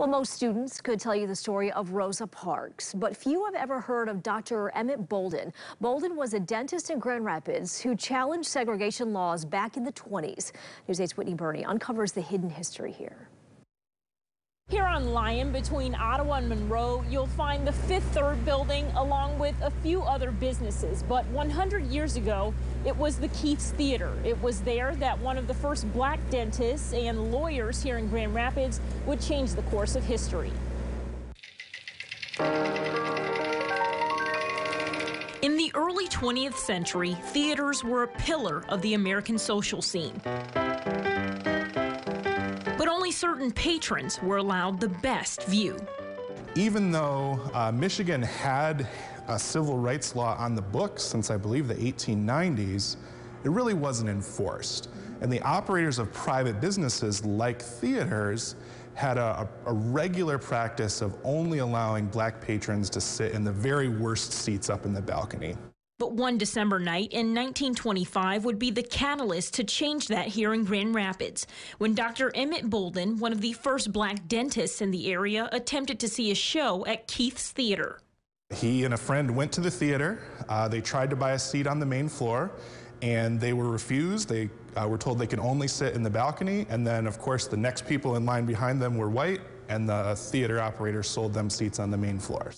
Well, most students could tell you the story of Rosa Parks, but few have ever heard of Dr. Emmett Bolden. Bolden was a dentist in Grand Rapids who challenged segregation laws back in the 20s. News 8's Whitney Burney uncovers the hidden history here. Here on Lyon, between Ottawa and Monroe, you'll find the Fifth Third Building along with a few other businesses. But 100 years ago, it was the Keith's Theater. It was there that one of the first black dentists and lawyers here in Grand Rapids would change the course of history. In the early 20th century, theaters were a pillar of the American social scene. Certain patrons were allowed the best view. Even though Michigan had a civil rights law on the books since I believe the 1890s, it really wasn't enforced. And the operators of private businesses like theaters had a regular practice of only allowing black patrons to sit in the very worst seats up in the balcony. But one December night in 1925 would be the catalyst to change that here in Grand Rapids, when Dr. Emmett Bolden, one of the first black dentists in the area, attempted to see a show at Keith's Theater. He and a friend went to the theater. They tried to buy a seat on the main floor, and they were refused. They were told they could only sit in the balcony, and then, of course, the next people in line behind them were white, and the theater operator sold them seats on the main floor.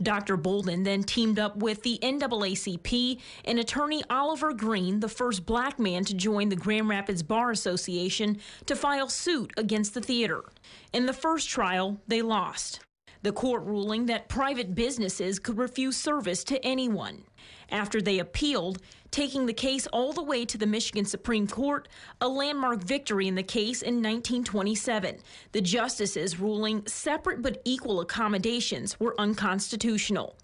Dr. Bolden then teamed up with the NAACP and attorney Oliver Green, the first black man to join the Grand Rapids Bar Association, to file suit against the theater. In the first trial, they lost. The court ruling that private businesses could refuse service to anyone. After they appealed, taking the case all the way to the Michigan Supreme Court, a landmark victory in the case in 1927. The justices ruling separate but equal accommodations were unconstitutional.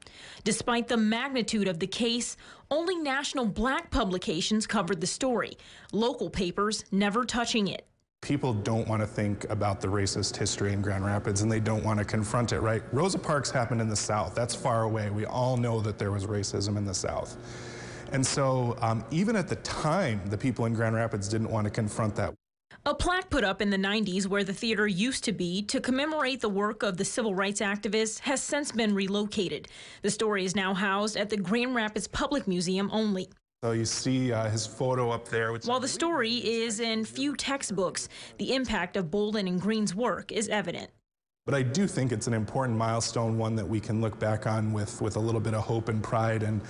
Despite the magnitude of the case, only national black publications covered the story, local papers never touching it. People don't want to think about the racist history in Grand Rapids, and they don't want to confront it, right? Rosa Parks happened in the South. That's far away. We all know that there was racism in the South. And so even at the time, the people in Grand Rapids didn't want to confront that. A plaque put up in the 90s where the theater used to be to commemorate the work of the civil rights activists has since been relocated. The story is now housed at the Grand Rapids Public Museum only. So you see his photo up there. While the story is in few textbooks, the impact of Bolden and Green's work is evident. But I do think it's an important milestone, one that we can look back on with a little bit of hope and pride, and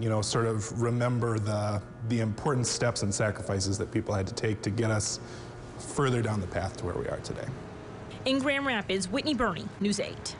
you know, sort of remember the important steps and sacrifices that people had to take to get us further down the path to where we are today. In Grand Rapids, Whitney Burney, News 8.